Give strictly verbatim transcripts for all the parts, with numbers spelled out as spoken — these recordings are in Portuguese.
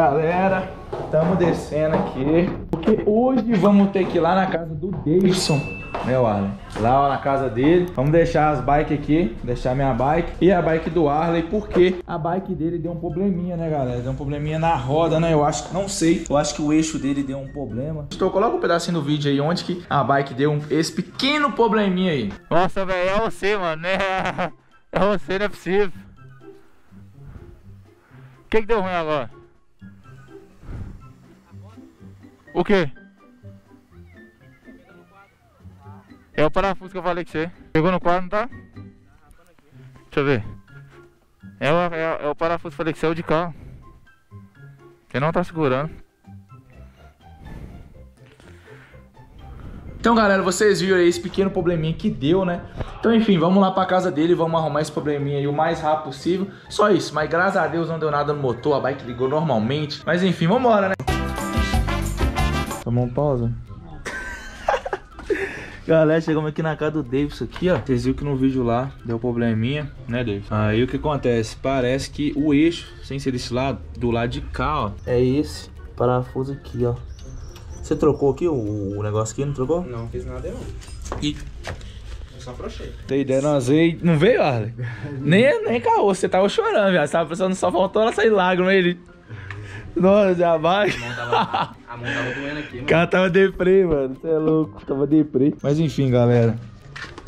Galera, estamos descendo aqui, porque hoje vamos ter que ir lá na casa do Davidson, né, Arlen? Lá ó, na casa dele, vamos deixar as bikes aqui, deixar minha bike e a bike do Arlen, porque a bike dele deu um probleminha, né, galera? Deu um probleminha na roda, né? Eu acho, não sei, eu acho que o eixo dele deu um problema. Estou, coloca um pedacinho do vídeo aí onde que a bike deu um, esse pequeno probleminha aí. Nossa, velho, é você, mano, é, é você, não é possível. O que que deu ruim agora? O que? É o parafuso que eu falei com você. Pegou no quadro, não tá? Deixa eu ver. É o, é, é o parafuso que eu falei que você é o de carro. Que não tá segurando. Então, galera, vocês viram aí esse pequeno probleminha que deu, né? Então, enfim, vamos lá pra casa dele, vamos arrumar esse probleminha aí o mais rápido possível. Só isso, mas graças a Deus não deu nada no motor, a bike ligou normalmente. Mas enfim, vambora, né? Tomou um pausa? Galera, chegamos aqui na casa do Davis aqui, ó. Vocês viram que no vídeo lá deu probleminha, né, Davis? Aí o que acontece? Parece que o eixo, sem ser desse lado, do lado de cá, ó, é esse parafuso aqui, ó. Você trocou aqui o, o negócio aqui, não trocou? Não, não fiz nada, não. E... eu só afrouxei. Tem ideia, não azei. Não veio, Arlen? nem, nem caô, você tava chorando, viado. Você tava pensando, só faltou ela sair lágrima, ele... Nossa, a bike. A, a mão tava doendo aqui, mano. O cara tava deprê, mano. Você é louco, tava deprê. Mas enfim, galera.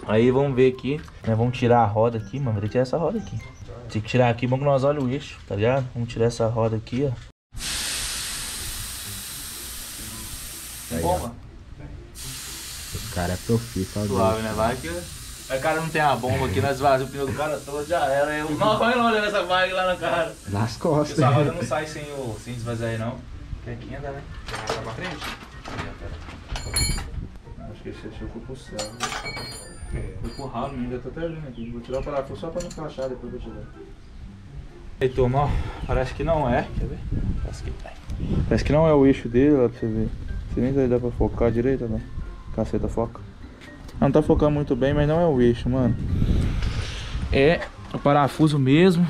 Aí vamos ver aqui. Nós vamos tirar a roda aqui, mano. Vou ter que tirar essa roda aqui. Tem que tirar aqui, bom que nós olhamos o eixo, tá ligado? Vamos tirar essa roda aqui, ó. Aí, bom, ó. Mano. O cara é profissional. Suave, né? Vai que... o cara não tem a bomba aqui, nós vazamos o pneu do cara todo, já era. Eu mal vai olhando essa bike lá na cara. Nas costas. Essa roda não sai sem, o, sem desvazar aí, não. Quer que anda, né? Ah, tá pra frente. Acho que esse achou que foi pro céu. Foi pro Harley, ainda tô até olhando aqui. Vou tirar o parafuso só pra não encaixar, depois eu tirar. E aí, turma, parece que não é. Quer ver? Parece que tá. Parece que não é o eixo dele, lá pra você ver. Você nem vai dar pra focar direito, né? Caceta, foca. Não tá focando muito bem, mas não é o eixo, mano. É o parafuso mesmo.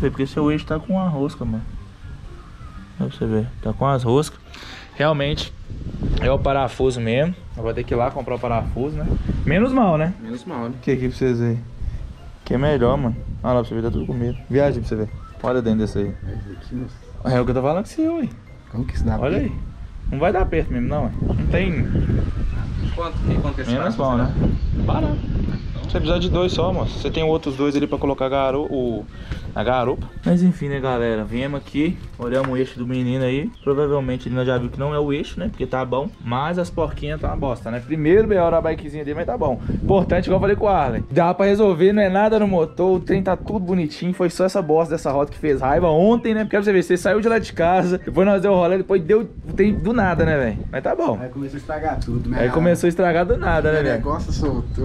Porque seu eixo tá com uma rosca, mano. Pra você ver, tá com as roscas. Realmente é o parafuso mesmo. Eu vou ter que ir lá comprar o parafuso, né? Menos mal, né? Menos mal, né? Que aqui pra vocês verem. Que é melhor, mano. Olha lá pra você ver, tá tudo com medo. Viagem pra você ver. Olha dentro desse aí. É o que eu tô falando com você, ué. Como que isso dá? Olha aí. Não vai dar perto mesmo, não, ué. Não tem. Quanto? Quanto que é esse menos mal, né? Barato. Você precisa de dois só, moço. Você tem outros dois ali pra colocar a, garo... o... a garupa. Mas enfim, né, galera? Viemos aqui, olhamos o eixo do menino aí. Provavelmente ele já viu que não é o eixo, né? Porque tá bom. Mas as porquinhas tá uma bosta, né? Primeiro B O da bikezinha dele, mas tá bom. Importante, igual eu falei com o Arlen. Dá pra resolver, não é nada no motor. O trem tá tudo bonitinho. Foi só essa bosta dessa roda que fez raiva ontem, né? Porque pra você ver, você saiu de lá de casa. Depois nós deu o rolê, depois deu o trem do nada, né, velho? Mas tá bom. Aí começou a estragar tudo, né? Aí começou a estragar do nada, né, velho? O negócio soltou.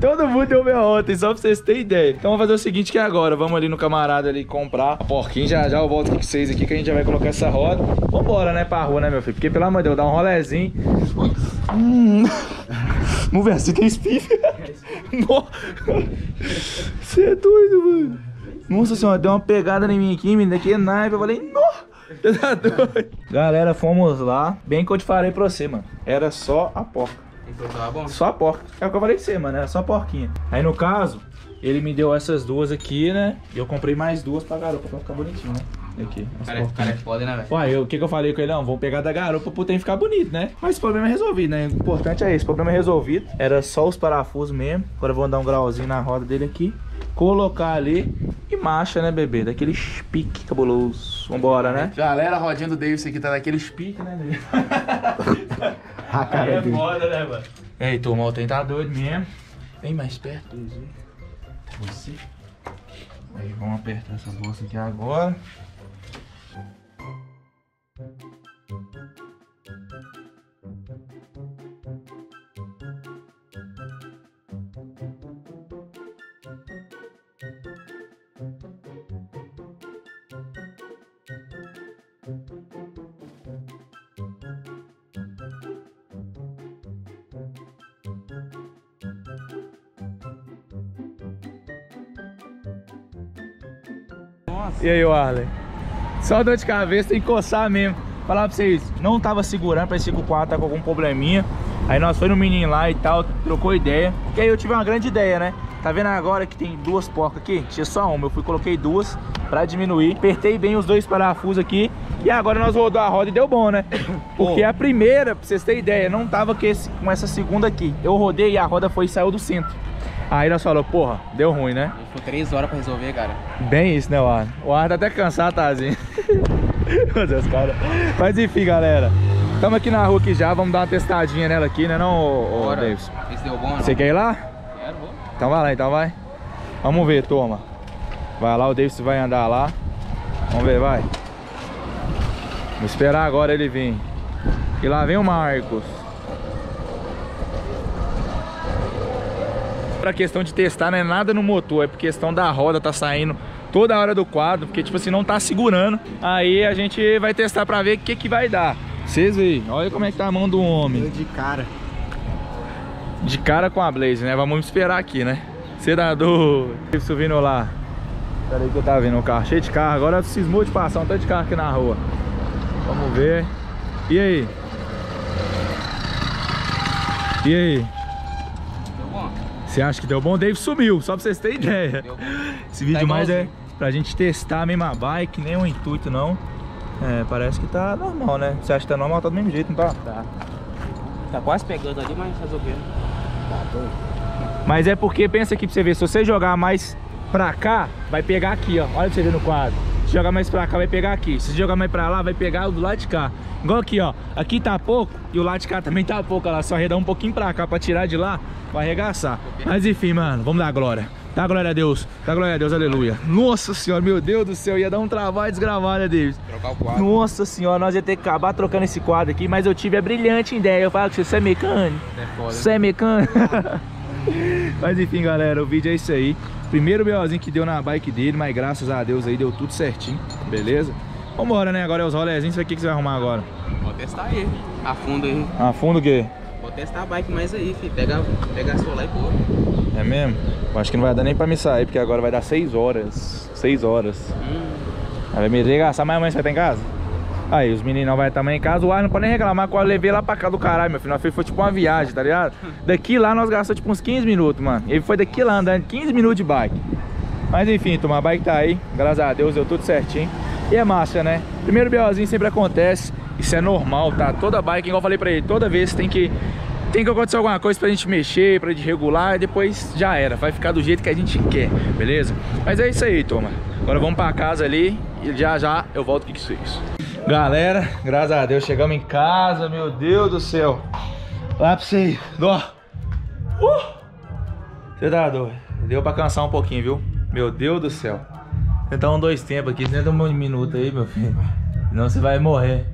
Todo mundo deu B O ontem, só pra vocês terem ideia. Então vamos fazer o seguinte que é agora. Vamos ali no camarada ali comprar a porquinha. Já já eu volto com vocês aqui que a gente já vai colocar essa roda. Vambora, né, pra rua, né, meu filho? Porque, pelo amor de Deus, dá um rolezinho. Hum. Vamos ver, você tem espinha? Você é doido, mano. Nossa senhora, deu uma pegada em mim aqui, menina. Que naipe. Eu falei, nossa. Você tá doido. Galera, fomos lá. Bem que eu te falei pra você, mano. Era só a porca. Bom. Só a porca. É o que eu falei de ser, mano. Era só a porquinha. Aí no caso, ele me deu essas duas aqui, né? E eu comprei mais duas pra garupa pra ficar bonitinho, né? Aqui. Cara, cara é foda, né, velho? Uai, o que que eu falei com ele? Não, vamos pegar da garupa pro tem ficar bonito, né? Mas o problema é resolvido, né? O importante é esse. O problema é resolvido. Era só os parafusos mesmo. Agora eu vou dar um grauzinho na roda dele aqui. Colocar ali e marcha, né, bebê? Daquele pique cabuloso. Vambora, né? Galera, a rodinha do Davis aqui tá daquele pique, né, bebê? A cara é foda, né, mano? E aí, turma, o trem tá doido mesmo. Vem mais perto, Luizinho. Você. Aí, vamos apertar essa bolsa aqui agora. E aí, Arlen? Só dor de cabeça, tem que coçar mesmo. Falar pra vocês, não tava segurando, parecia que o quadro tá com algum probleminha. Aí nós foi no menino lá e tal, trocou ideia. E aí eu tive uma grande ideia, né? Tá vendo agora que tem duas porcas aqui? Tinha só uma, eu fui coloquei duas pra diminuir. Apertei bem os dois parafusos aqui. E agora nós rodou a roda e deu bom, né? Porque a primeira, pra vocês terem ideia, não tava com, esse, com essa segunda aqui. Eu rodei e a roda foi e saiu do centro. Aí nós falamos, porra, deu ruim, né? Foi três horas pra resolver, cara. Bem isso, né, o Arno? O Arno tá até cansado, Tazinho. Meu Deus, cara. Mas enfim, galera. Estamos aqui na rua aqui já, vamos dar uma testadinha nela aqui, né não, ô, ô Davis? Esse deu bom, né? Você quer ir lá? Quero, vou. Então vai lá, então vai. Vamos ver, toma. Vai lá, o Davis vai andar lá. Vamos ver, vai. Vamos esperar agora ele vir. E lá vem o Marcos. Pra questão de testar não é nada no motor, é por questão da roda tá saindo toda hora do quadro, porque tipo assim, não tá segurando. Aí a gente vai testar pra ver o que que vai dar. Vocês veem, olha como é que tá a mão do homem. De cara. De cara com a Blaze, né? Vamos esperar aqui, né? Senador, subindo lá. Pera aí que eu tava vendo o carro. Cheio de carro, agora cismou de passar um tanto de carro aqui na rua. Vamos ver. E aí? E aí? Deu bom? Você acha que deu bom? O Davis sumiu, só pra vocês terem ideia. Esse vídeo tá mais é pra gente testar a mesma bike, nem o intuito não. É, parece que tá normal, né? Você acha que tá normal? Tá do mesmo jeito, não tá? Tá. Tá quase pegando ali, mas resolveu. Tá doido. Mas é porque, pensa aqui pra você ver, se você jogar mais pra cá, vai pegar aqui, ó. Olha pra você ver no quadro. Se jogar mais pra cá, vai pegar aqui. Se jogar mais pra lá, vai pegar do lado de cá. Igual aqui, ó. Aqui tá pouco e o lado de cá também tá pouco, olha lá. Só arredar um pouquinho pra cá pra tirar de lá, vai arregaçar. Mas enfim, mano, vamos dar glória. Dá glória a Deus, dá glória a Deus, aleluia. Nossa senhora, meu Deus do céu, ia dar um trabalho desgravado, né, Davis? Trocar o quadro. Nossa senhora, nós ia ter que acabar trocando esse quadro aqui, mas eu tive a brilhante ideia. Eu falo que você é mecânico? É foda. Você é mecânico? Mas enfim, galera, o vídeo é isso aí. Primeiro BOzinho que deu na bike dele, mas graças a Deus aí deu tudo certinho, beleza? Vambora, né? Agora é os rolezinhos, o que você vai arrumar agora? Vou testar aí, afunda aí. Afunda o quê? Vou testar a bike mais aí, filho. Pega, pega a sua lá e boa. É mesmo? Eu acho que não vai dar nem pra me sair, porque agora vai dar seis horas. seis horas. Hum. Aí vai me regaçar, mas amanhã você vai estar em casa? Aí, os meninos não vão estar mais em casa. O ar não pode nem reclamar que eu levei lá pra cá do caralho, meu filho. Foi tipo uma viagem, tá ligado? Daqui lá nós gastamos tipo uns quinze minutos, mano. Ele foi daqui lá andando quinze minutos de bike. Mas enfim, turma, a bike tá aí. Graças a Deus deu tudo certinho. E é massa, né? Primeiro BOzinho sempre acontece. Isso é normal, tá? Toda bike, igual eu falei pra ele, toda vez tem que... Tem que acontecer alguma coisa pra gente mexer, pra gente regular, e depois já era, vai ficar do jeito que a gente quer, beleza? Mas é isso aí, turma. Agora vamos pra casa ali e já já eu volto com vocês. Galera, graças a Deus, chegamos em casa, meu Deus do céu. Lá pra vocês, ó. Uh! Você tá doido? Deu pra cansar um pouquinho, viu? Meu Deus do céu. Então dois tempos aqui, tenta um minuto aí, meu filho. Senão você vai morrer.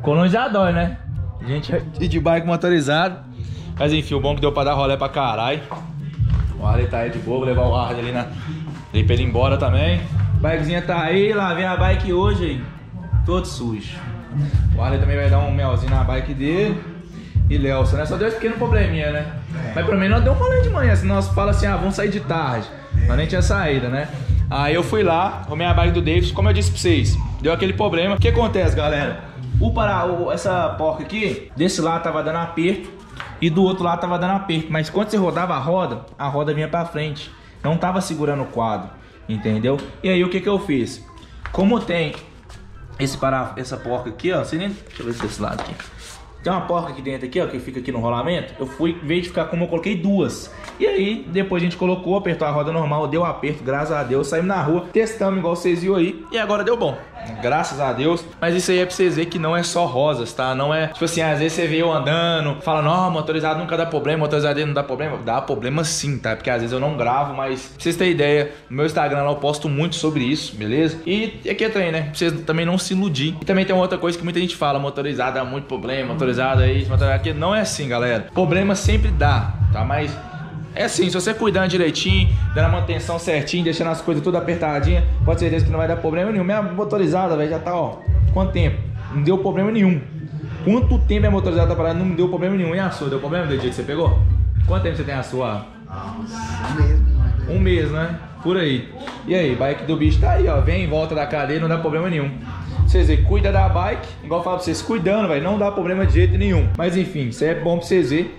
Coluna já dói, né? Gente de bike motorizado. Mas enfim, o bom que deu pra dar rolê pra caralho. O Harley tá aí de boa, vou levar o Harley ali na... ali pra ele ir embora também. A bikezinha tá aí, lá vem a bike hoje, hein? Todo sujo. O Harley também vai dar um melzinho na bike dele. E Léo, né? Só deu esse pequeno probleminha, né? É. Mas pelo menos nós deu um rolê de manhã, senão nós falamos assim, ah, vamos sair de tarde. Mas nem tinha saída, né? Aí eu fui lá, arrumei a bike do Davis, como eu disse pra vocês. Deu aquele problema. O que acontece, galera? O para, o, essa porca aqui, desse lado tava dando aperto e do outro lado tava dando aperto. Mas quando você rodava a roda, a roda vinha pra frente. Não tava segurando o quadro, entendeu? E aí o que que eu fiz? Como tem esse para, essa porca aqui, ó. Você nem, deixa eu ver desse lado aqui. Tem uma porca aqui dentro aqui, ó, que fica aqui no rolamento. Eu fui verificar como eu coloquei duas. E aí, depois a gente colocou, apertou a roda normal, deu aperto, graças a Deus. Saímos na rua, testamos igual vocês viram aí. E agora deu bom, graças a Deus. Mas isso aí é pra vocês verem que não é só rosas, tá? Não é, tipo assim, às vezes você vê eu andando, fala, não, motorizado nunca dá problema, motorizado não dá problema. Dá problema sim, tá? Porque às vezes eu não gravo, mas pra vocês terem ideia, no meu Instagram lá eu posto muito sobre isso, beleza? E aqui é trem, né? Pra vocês também não se iludir. E também tem uma outra coisa que muita gente fala, motorizado dá muito problema, motorizado aí, aqui. Não é assim, galera. Problema sempre dá, tá? Mas é assim, se você cuidando direitinho, dando a manutenção certinho, deixando as coisas tudo apertadinha, pode ser que não vai dar problema nenhum. Minha motorizada, velho, já tá, ó, quanto tempo? Não deu problema nenhum. Quanto tempo a motorizada tá parada? Não deu problema nenhum. E a sua? Deu problema do dia que você pegou? Quanto tempo você tem a sua? Um mês. Um mês, né? Por aí. E aí, bike do bicho tá aí, ó. Vem em volta da cadeia, não dá problema nenhum. vocês verem, cuida da bike. Igual eu falo pra vocês, cuidando, velho, não dá problema de jeito nenhum. Mas enfim, isso é bom pra vocês verem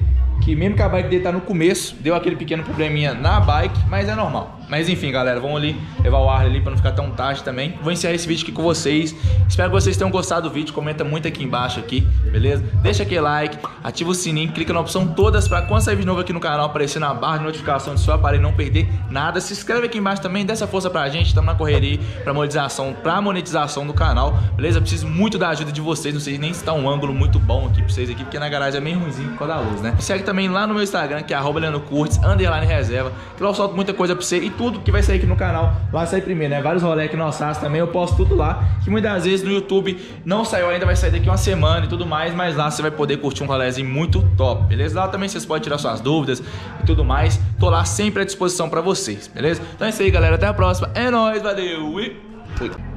que mesmo que a bike dele tá no começo, deu aquele pequeno probleminha na bike, mas é normal. Mas enfim, galera, vamos ali levar o Harley ali pra não ficar tão tarde também. Vou encerrar esse vídeo aqui com vocês. Espero que vocês tenham gostado do vídeo. Comenta muito aqui embaixo aqui, beleza? Deixa aquele like, ativa o sininho, clica na opção todas pra quando sair vídeo novo aqui no canal aparecer na barra de notificação do seu aparelho e não perder nada. Se inscreve aqui embaixo também, dá essa força pra gente. Estamos na correria pra monetização, pra monetização do canal, beleza? Eu preciso muito da ajuda de vocês. Não sei nem se tá um ângulo muito bom aqui pra vocês aqui, porque na garagem é meio ruimzinho por causa da luz, né? Me segue também lá no meu Instagram, que é arroba Leandro Curtis, underline reserva, que lá eu solto muita coisa pra você e tudo que vai sair aqui no canal, lá sai primeiro, né? Vários rolê que nós faz também, eu posto tudo lá, que muitas vezes no YouTube não saiu ainda, vai sair daqui uma semana e tudo mais, mas lá você vai poder curtir um rolézinho muito top, beleza? Lá também vocês podem tirar suas dúvidas e tudo mais, tô lá sempre à disposição pra vocês, beleza? Então é isso aí, galera, até a próxima, é nóis, valeu e fui!